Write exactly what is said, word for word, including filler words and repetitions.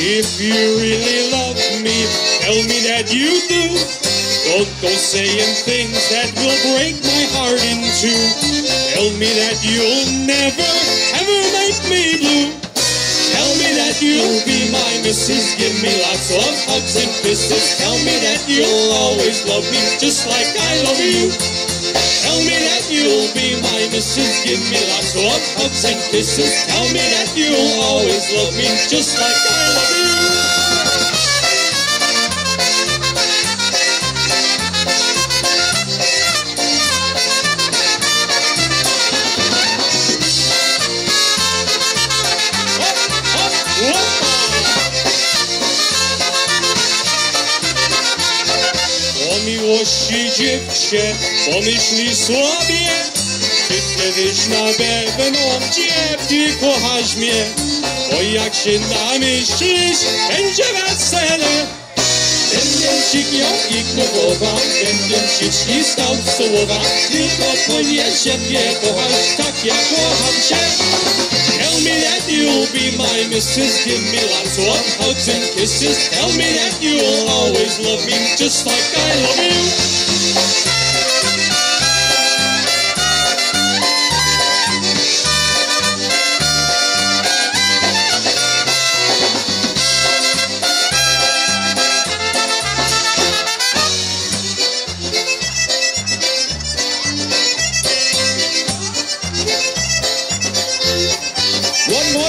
If you really love me, tell me that you do. Don't go saying things that will break my heart in two. Tell me that you'll never, ever make me blue. Tell me that you'll be my missus. Give me lots of hugs and kisses. Tell me that you'll always love me just like I love you. Tell me that you'll be my missus. Give me lots of hugs and kisses. Tell me that you'll always love me just like I love you. Miłości dziewczę, pomyśli słabie, czy kiedyś na pewno dziewczę kochasz mnie? Bo jak się namyślisz, będzie wesele. Ten dziewczyk ją ignorował, ten dziewczyk ściskał słowa. Tylko koniecznie mnie kochasz, tak jak kocham cię. Tell me that you'll be my missus. Give me lots of hugs and kisses. Tell me that you'll always love me just like I love you. One more